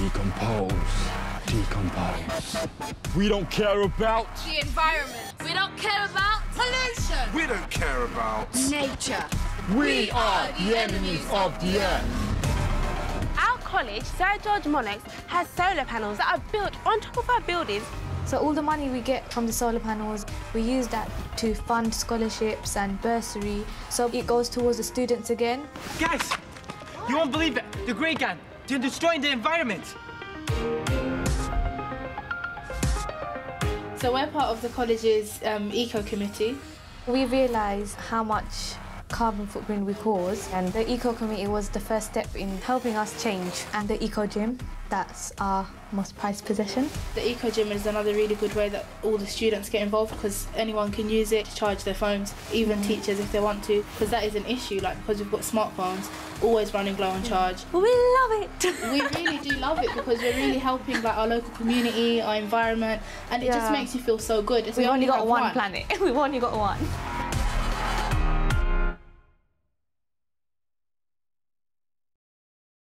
Decompose. We don't care about the environment. We don't care about pollution. We don't care about nature. We are the enemies of the earth. Our college, Sir George Monoux, has solar panels that are built on top of our buildings. So all the money we get from the solar panels, we use that to fund scholarships and bursary. So it goes towards the students again. Guys, what? You won't believe it. The grey gang, they're destroying the environment. So we're part of the college's eco committee. We realised how much carbon footprint we cause, and the eco committee was the first step in helping us change. And the eco gym, that's our most prized possession. The eco gym is another really good way that all the students get involved, because anyone can use it to charge their phones, even teachers if they want to, because that is an issue. Like, because we've got smartphones always running low on charge. We love it. We really do love it, because we're really helping like our local community, our environment, and it just makes you feel so good. We've only got one planet. We've only got one.